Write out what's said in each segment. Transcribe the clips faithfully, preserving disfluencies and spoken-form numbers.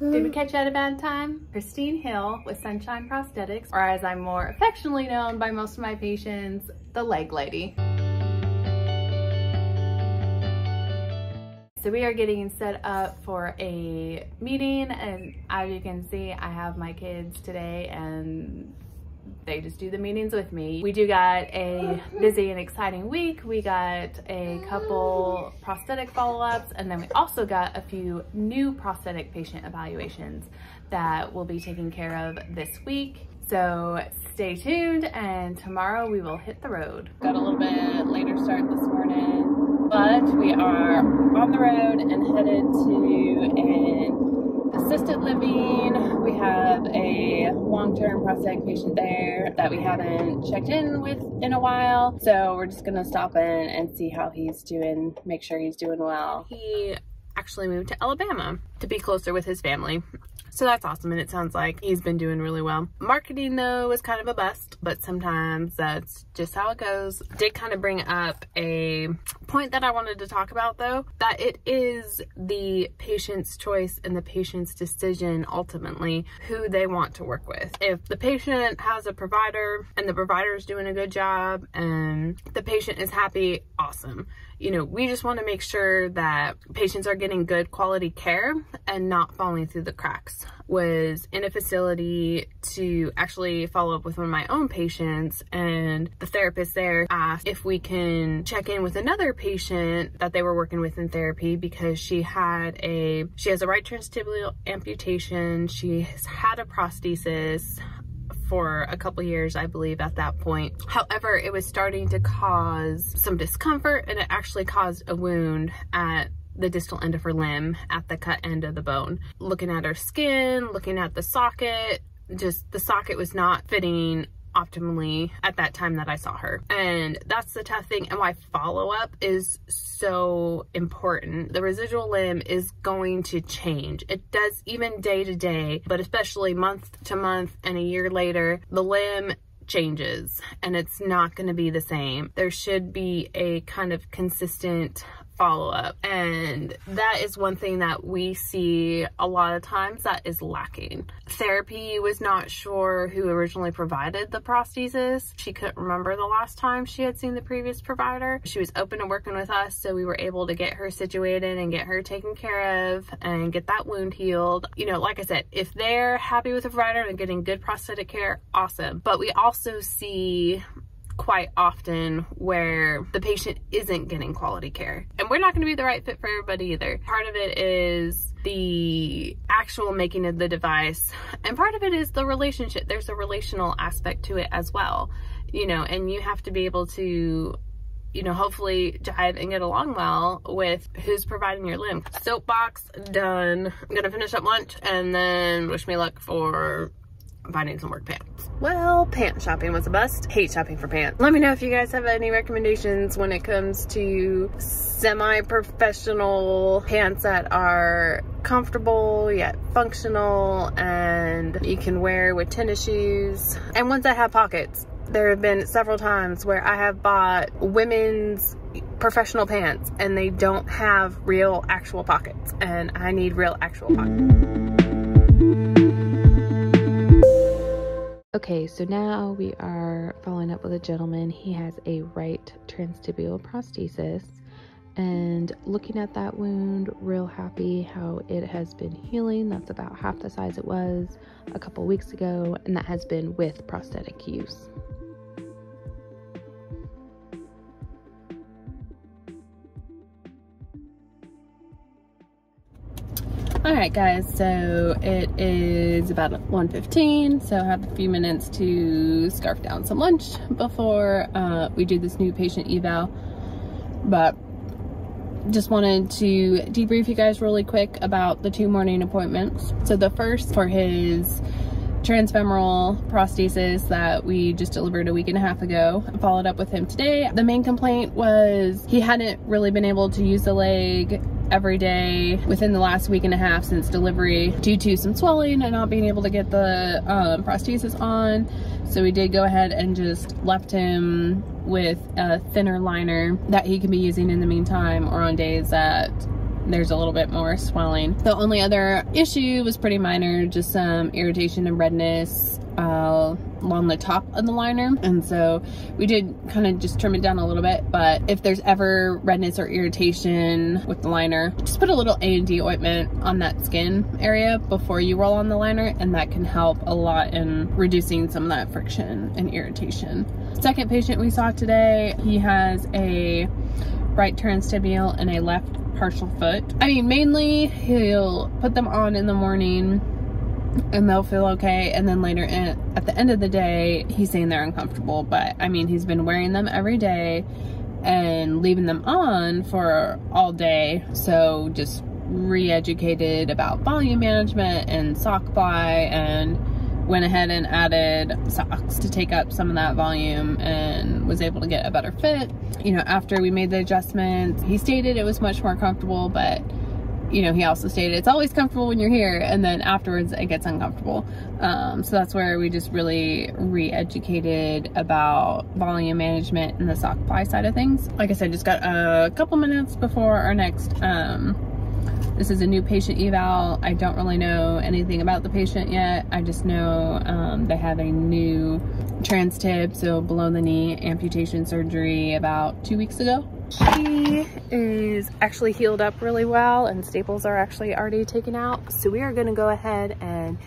Did we catch you at a bad time? Christine Hill with Sunshine Prosthetics, or as I'm more affectionately known by most of my patients, The Leg Lady. So we are getting set up for a meeting, and as you can see, I have my kids today and they just do the meetings with me. We do got a busy and exciting week. We got a couple prosthetic follow-ups, and then we also got a few new prosthetic patient evaluations that we'll be taking care of this week. So stay tuned, and tomorrow we will hit the road. Got a little bit later start this morning, but we are on the road and headed to an assisted living. We have a long-term prosthetic patient there that we haven't checked in with in a while, so we're just gonna stop in and see how he's doing, make sure he's doing well. He actually moved to Alabama to be closer with his family, so that's awesome, and it sounds like he's been doing really well. Marketing though was kind of a bust, but sometimes that's just how it goes. Did kind of bring up a point that I wanted to talk about though, that it is the patient's choice and the patient's decision ultimately who they want to work with. If the patient has a provider and the provider is doing a good job and the patient is happy, awesome. You know, we just want to make sure that patients are getting good quality care and not falling through the cracks. Was in a facility to actually follow up with one of my own patients, and the therapist there asked if we can check in with another patient that they were working with in therapy, because she had a she has a right transtibial amputation. She has had a prosthesis for a couple years, I believe, at that point. However, it was starting to cause some discomfort, and it actually caused a wound at the distal end of her limb, at the cut end of the bone. Looking at her skin, looking at the socket, just the socket was not fitting optimally at that time that I saw her. And that's the tough thing, and why follow-up is so important. The residual limb is going to change. It does even day to day, but especially month to month and a year later, the limb changes and it's not going to be the same. There should be a kind of consistent follow-up, and that is one thing that we see a lot of times that is lacking. Therapy was not sure who originally provided the prosthesis. She couldn't remember the last time she had seen the previous provider. She was open to working with us, so we were able to get her situated and get her taken care of and get that wound healed. You know, like I said, if they're happy with the provider and getting good prosthetic care, awesome. But we also see quite often where the patient isn't getting quality care, and we're not going to be the right fit for everybody either. Part of it is the actual making of the device, and part of it is the relationship. There's a relational aspect to it as well, you know, and you have to be able to, you know, hopefully jive and get along well with who's providing your limb. Soapbox done. I'm gonna finish up lunch and then wish me luck for finding some work pants. Well, pant shopping was a bust. Hate shopping for pants. Let me know if you guys have any recommendations when it comes to semi-professional pants that are comfortable yet functional and you can wear with tennis shoes, and ones that have pockets. There have been several times where I have bought women's professional pants and they don't have real actual pockets, and I need real actual pockets. Okay, so now we are following up with a gentleman. He has a right transtibial prosthesis, and looking at that wound, real happy how it has been healing. That's about half the size it was a couple weeks ago, and that has been with prosthetic use. Alright guys, so it is about one fifteen, so I have a few minutes to scarf down some lunch before uh, we do this new patient eval, but just wanted to debrief you guys really quick about the two morning appointments. So the first for his transfemoral prosthesis that we just delivered a week and a half ago. I followed up with him today. The main complaint was he hadn't really been able to use the leg every day within the last week and a half since delivery, due to some swelling and not being able to get the um, prosthesis on. So we did go ahead and just left him with a thinner liner that he can be using in the meantime, or on days that there's a little bit more swelling. The only other issue was pretty minor, just some irritation and redness uh, along the top of the liner, and so we did kind of just trim it down a little bit. But if there's ever redness or irritation with the liner, just put a little A and D ointment on that skin area before you roll on the liner, and that can help a lot in reducing some of that friction and irritation. Second patient we saw today, he has a right transtibial and a left partial foot. I mean, mainly he'll put them on in the morning and they'll feel okay, and then later in, at the end of the day, he's saying they're uncomfortable. But I mean, he's been wearing them every day and leaving them on for all day, so just re-educated about volume management and sock ply, and went ahead and added socks to take up some of that volume and was able to get a better fit. You know, after we made the adjustments, he stated it was much more comfortable, but you know, he also stated it's always comfortable when you're here, and then afterwards it gets uncomfortable. Um, so that's where we just really re-educated about volume management and the sock ply side of things. Like I said, just got a couple minutes before our next. Um, this is a new patient eval. I don't really know anything about the patient yet. I just know um, they have a new trans tib, so below the knee amputation surgery about two weeks ago. She is actually healed up really well, and staples are actually already taken out. So we are going to go ahead and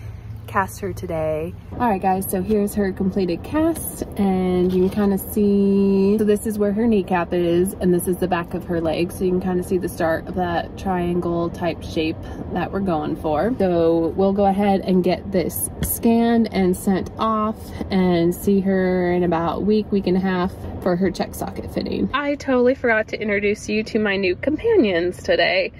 cast her today. All right, guys, so here's her completed cast, and you can kind of see, so this is where her kneecap is, and this is the back of her leg. So you can kind of see the start of that triangle type shape that we're going for. So we'll go ahead and get this scanned and sent off, and see her in about a week, week and a half for her check socket fitting. I totally forgot to introduce you to my new companions today.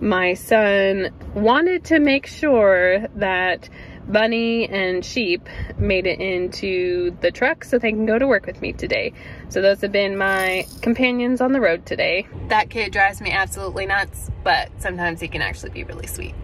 My son wanted to make sure that Bunny and Sheep made it into the truck so they can go to work with me today. So those have been my companions on the road today. That kid drives me absolutely nuts, but sometimes he can actually be really sweet.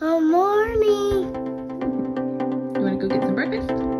Oh, morning. You want to go get some breakfast?